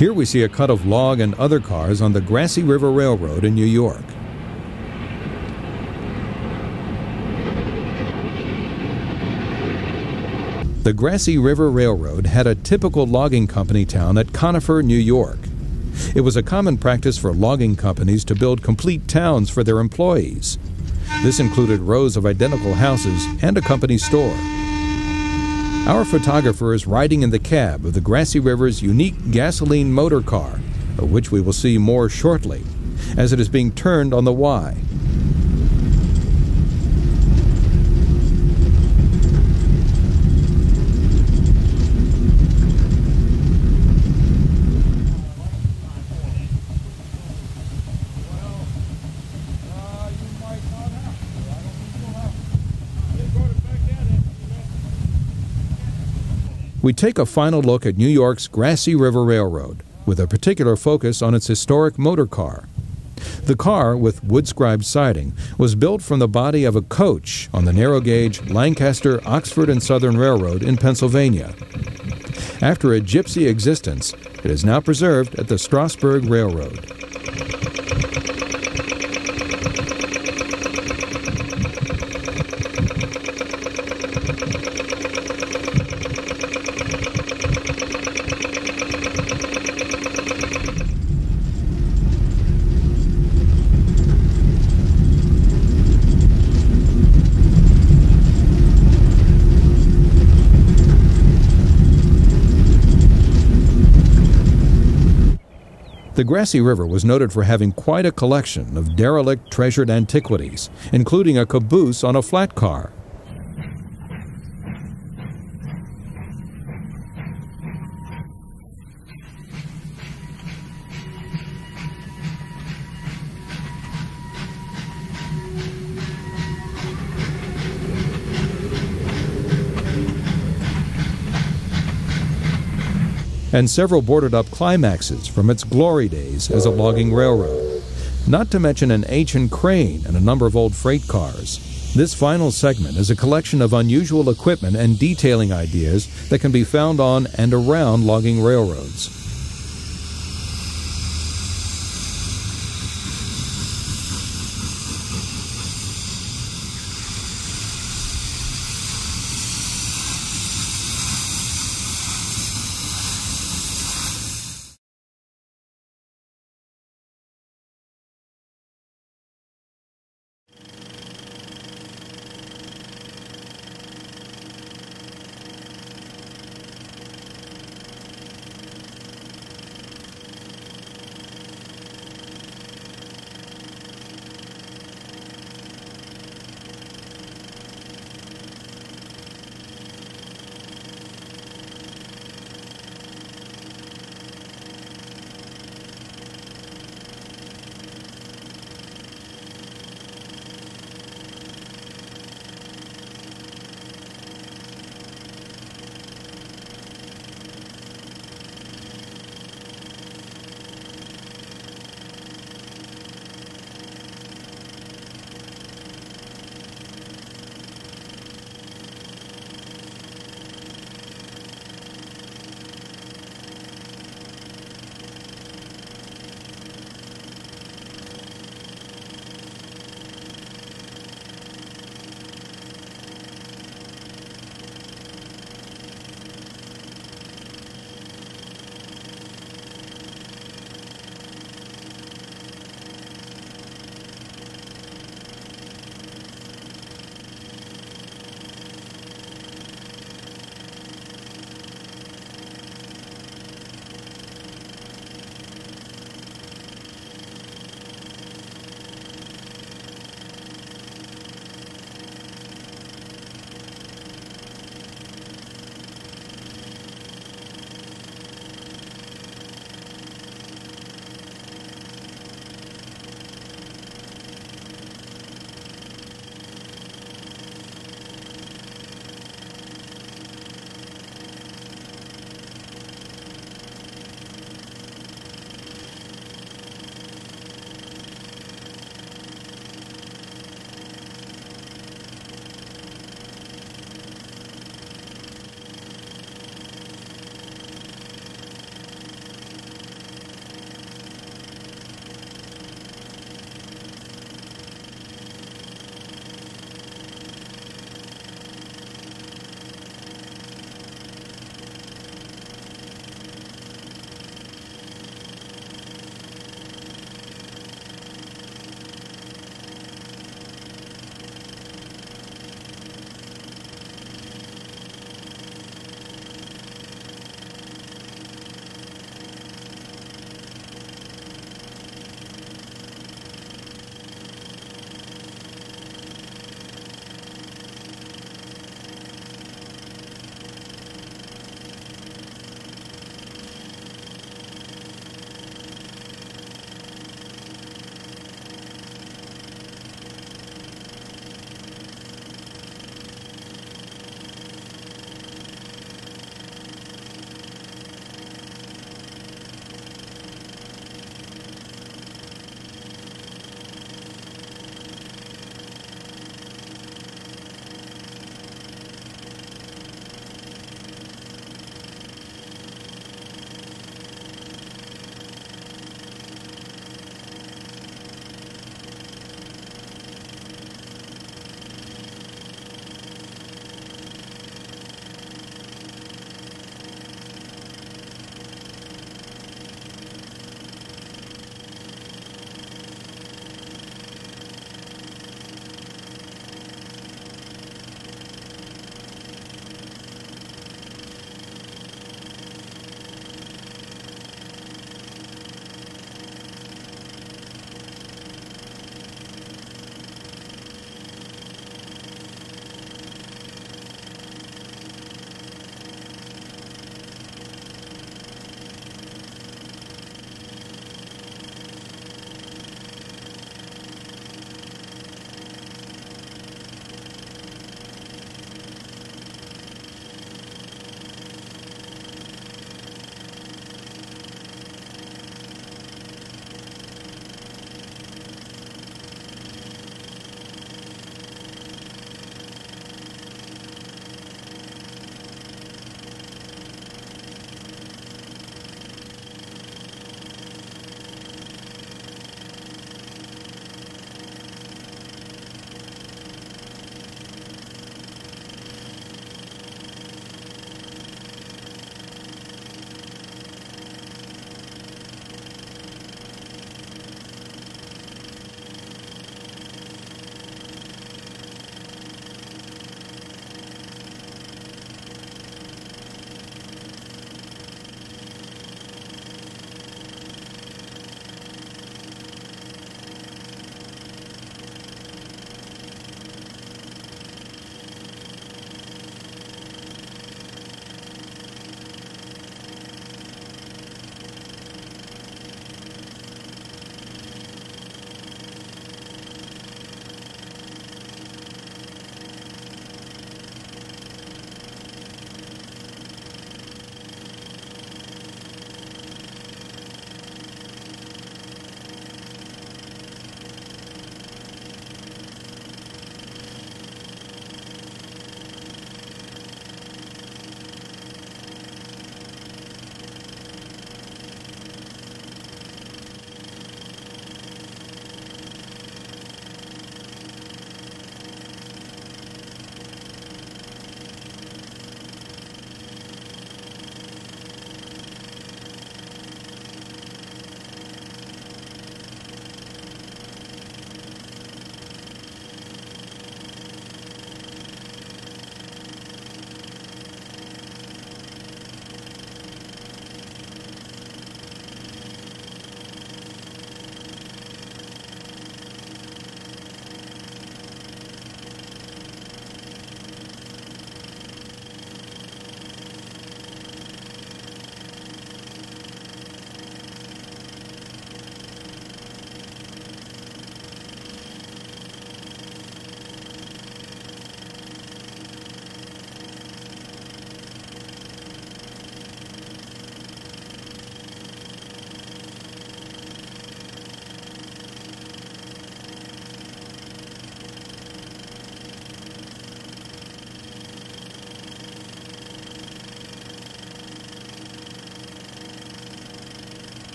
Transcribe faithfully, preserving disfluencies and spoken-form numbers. Here we see a cut of log and other cars on the Grasse River Railroad in New York. The Grasse River Railroad had a typical logging company town at Conifer, New York. It was a common practice for logging companies to build complete towns for their employees. This included rows of identical houses and a company store. Our photographer is riding in the cab of the Grasse River's unique gasoline motor car, of which we will see more shortly, as it is being turned on the Y. We take a final look at New York's Grasse River Railroad, with a particular focus on its historic motor car. The car, with wood-scribed siding, was built from the body of a coach on the narrow-gauge Lancaster, Oxford, and Southern Railroad in Pennsylvania. After a gypsy existence, it is now preserved at the Strasburg Railroad. The Grasse River was noted for having quite a collection of derelict treasured antiquities, including a caboose on a flat car. And several boarded-up climaxes from its glory days as a logging railroad, not to mention an ancient crane and a number of old freight cars. This final segment is a collection of unusual equipment and detailing ideas that can be found on and around logging railroads.